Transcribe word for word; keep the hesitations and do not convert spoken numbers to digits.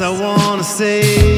I wanna say.